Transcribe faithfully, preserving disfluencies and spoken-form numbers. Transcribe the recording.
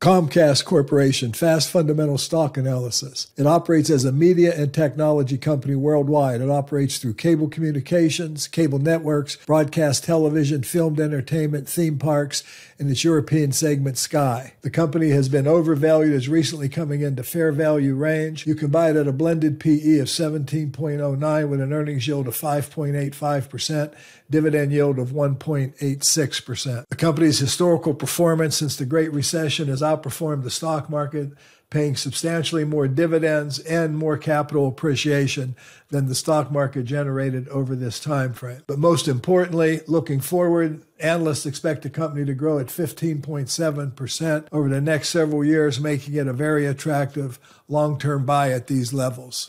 Comcast Corporation, Fast Fundamental Stock Analysis. It operates as a media and technology company worldwide. It operates through cable communications, cable networks, broadcast television, filmed entertainment, theme parks, and its European segment, Sky. The company has been overvalued, is recently coming into fair value range. You can buy it at a blended P E of seventeen point oh nine with an earnings yield of five point eight five percent, dividend yield of one point eight six percent. The company's historical performance since the Great Recession is outperformed the stock market, paying substantially more dividends and more capital appreciation than the stock market generated over this time frame. But most importantly, looking forward, analysts expect the company to grow at fifteen point seven percent over the next several years, making it a very attractive long-term buy at these levels.